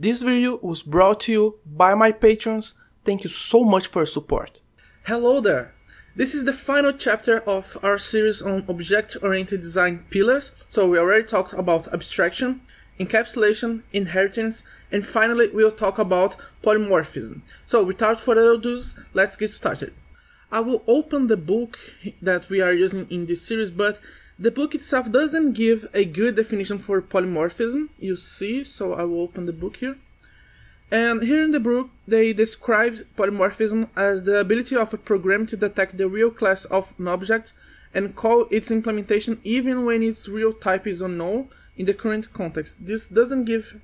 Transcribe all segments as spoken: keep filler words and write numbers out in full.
This video was brought to you by my patrons. Thank you so much for your support. Hello there! This is the final chapter of our series on Object Oriented Design Pillars. So we already talked about abstraction, encapsulation, inheritance, and finally we'll talk about polymorphism. So without further ado, let's get started. I will open the book that we are using in this series, but the book itself doesn't give a good definition for polymorphism, you see, so I will open the book here. And here in the book, they describe polymorphism as the ability of a program to detect the real class of an object and call its implementation even when its real type is unknown in the current context. This doesn't give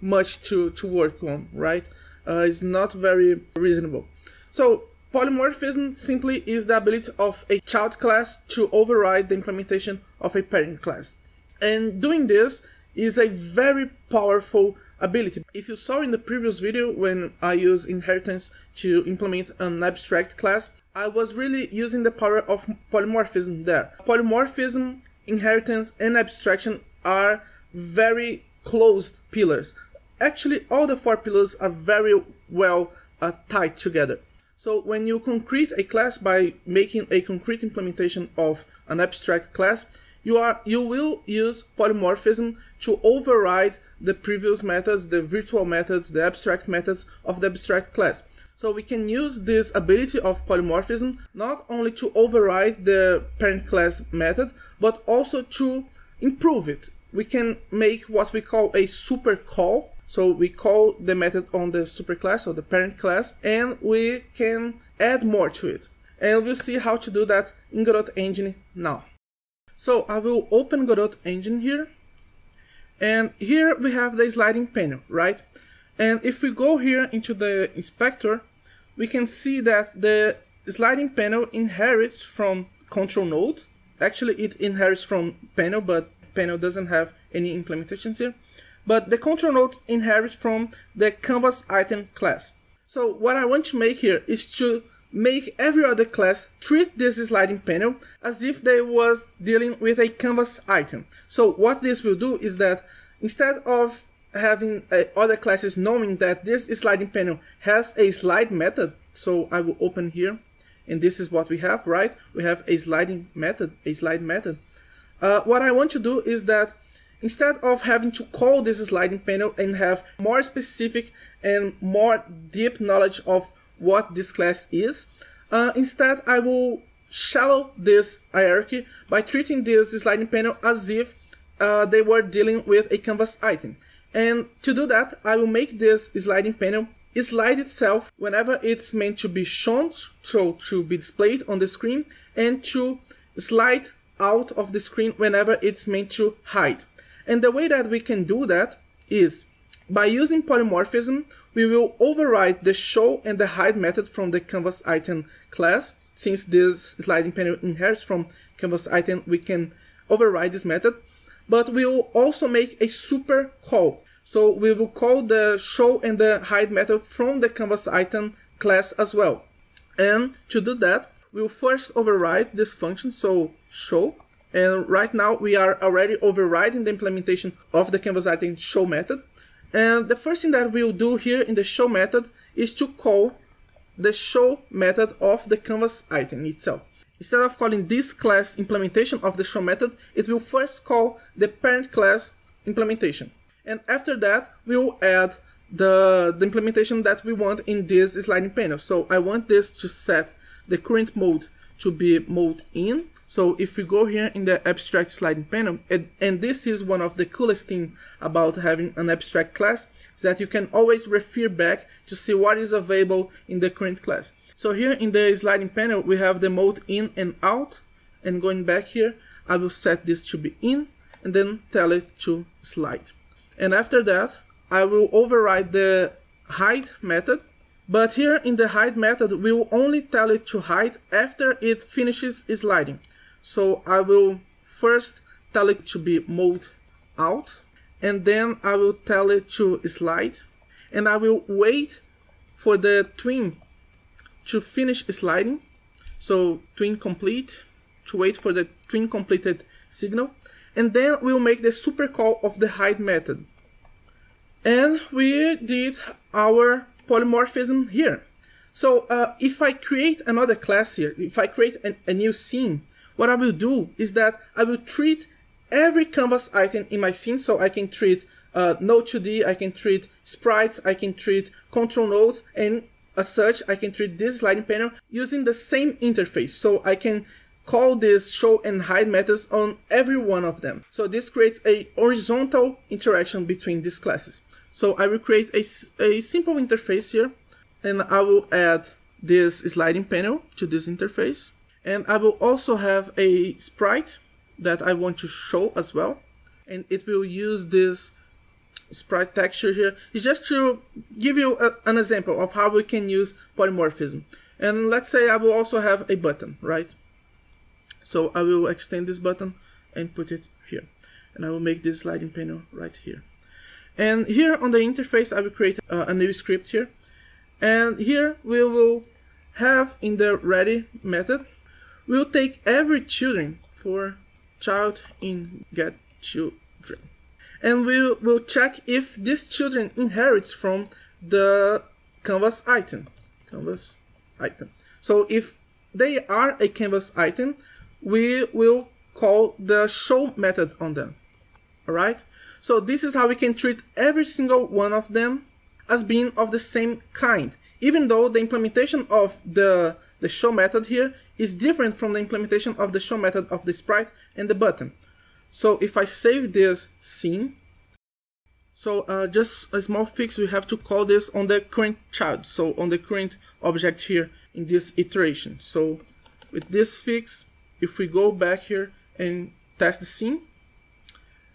much to, to work on, right? Uh, it's not very reasonable. So polymorphism simply is the ability of a child class to override the implementation of a parent class. And doing this is a very powerful ability. If you saw in the previous video when I used inheritance to implement an abstract class, I was really using the power of polymorphism there. Polymorphism, inheritance, and abstraction are very closed pillars. Actually, all the four pillars are very well uh, tied together. So when you concrete a class by making a concrete implementation of an abstract class, You, are, you will use polymorphism to override the previous methods, the virtual methods, the abstract methods of the abstract class. So we can use this ability of polymorphism not only to override the parent class method, but also to improve it. We can make what we call a super call. So we call the method on the superclass or the parent class, and we can add more to it. And we'll see how to do that in Godot engine now. So I will open Godot engine here, and here we have the sliding panel, right? And if we go here into the inspector, we can see that the sliding panel inherits from control node. Actually, it inherits from panel, but panel doesn't have any implementations here. But the control node inherits from the canvas item class. So what I want to make here is to make every other class treat this sliding panel as if they was dealing with a canvas item. So what this will do is that instead of having uh, other classes knowing that this sliding panel has a slide method, so I will open here, and this is what we have, right? We have a sliding method, a slide method. Uh, what I want to do is that instead of having to call this sliding panel and have more specific and more deep knowledge of what this class is, uh, instead I will shallow this hierarchy by treating this sliding panel as if uh, they were dealing with a canvas item. And to do that, I will make this sliding panel slide itself whenever it's meant to be shown, so to be displayed on the screen, and to slide out of the screen whenever it's meant to hide. And the way that we can do that is by using polymorphism. We will override the show and the hide method from the canvas item class. Since this sliding panel inherits from canvas item, we can override this method. But we will also make a super call. So we will call the show and the hide method from the canvas item class as well. And to do that, we will first override this function, so show. And right now we are already overriding the implementation of the canvas item show method. And the first thing that we'll do here in the show method is to call the show method of the canvas item itself. Instead of calling this class implementation of the show method, it will first call the parent class implementation. And after that, we will add the, the implementation that we want in this sliding panel. So I want this to set the current mode to be mode in. So if we go here in the abstract sliding panel, and, and this is one of the coolest things about having an abstract class, is that you can always refer back to see what is available in the current class. So here in the sliding panel, we have the mode in and out, and going back here, I will set this to be in, and then tell it to slide. And after that, I will override the hide method. But here in the hide method, we will only tell it to hide after it finishes sliding. So I will first tell it to be mode out, and then I will tell it to slide, and I will wait for the tween to finish sliding. So tween complete, to wait for the tween completed signal, and then we'll make the super call of the hide method. and we did our polymorphism here. So uh, if I create another class here, if I create an, a new scene, what I will do is that I will treat every canvas item in my scene. So I can treat uh, Node two D, I can treat sprites, I can treat control nodes, and as such, I can treat this sliding panel using the same interface. So I can call this show and hide methods on every one of them. So this creates a horizontal interaction between these classes. So I will create a, a simple interface here, and I will add this sliding panel to this interface. And I will also have a sprite that I want to show as well. And it will use this sprite texture here. It's just to give you a, an example of how we can use polymorphism. And let's say I will also have a button, right? So I will extend this button and put it here. And I will make this sliding panel right here. And here on the interface, I will create a, a new script here. And here we will have in the ready method, we'll take every children for child in get children. And we will check if this children inherits from the canvas item, canvas item. So if they are a canvas item, we will call the show method on them. All right. So this is how we can treat every single one of them as being of the same kind, even though the implementation of the, the show method here is different from the implementation of the show method of the sprite and the button. So if I save this scene, so uh, just a small fix, we have to call this on the current child. So on the current object here in this iteration. So with this fix, if we go back here and test the scene,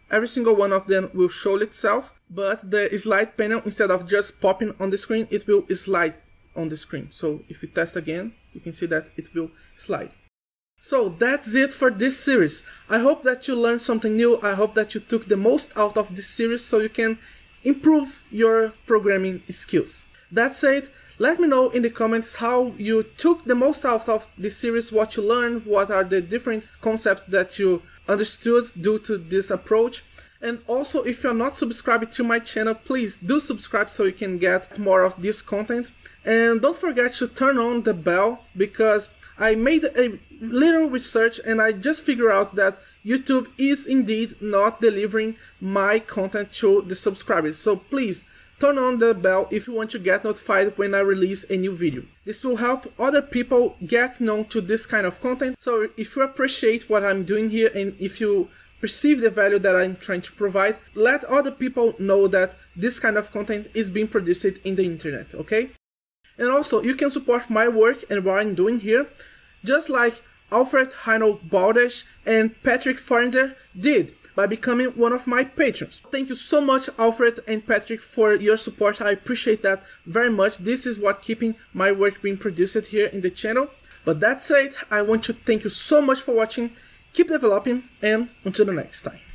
every single one of them will show itself, but the slide panel, instead of just popping on the screen, it will slide on the screen. So if we test again, you can see that it will slide. So that's it for this series. I hope that you learned something new. I hope that you took the most out of this series so you can improve your programming skills. That said, let me know in the comments how you took the most out of this series, what you learned, what are the different concepts that you understood due to this approach. And also, if you're not subscribed to my channel, please do subscribe so you can get more of this content. And don't forget to turn on the bell, because I made a little research and I just figured out that YouTube is indeed not delivering my content to the subscribers. So please, turn on the bell if you want to get notified when I release a new video. This will help other people get known to this kind of content. So if you appreciate what I'm doing here and if you perceive the value that I'm trying to provide, let other people know that this kind of content is being produced in the internet, okay? And also, you can support my work and what I'm doing here, just like Alfred Heino Baldesch and Patrick Farinder did, by becoming one of my patrons. Thank you so much, Alfred and Patrick, for your support. I appreciate that very much. This is what keeping my work being produced here in the channel. But that said, I want to thank you so much for watching. Keep developing, and until the next time.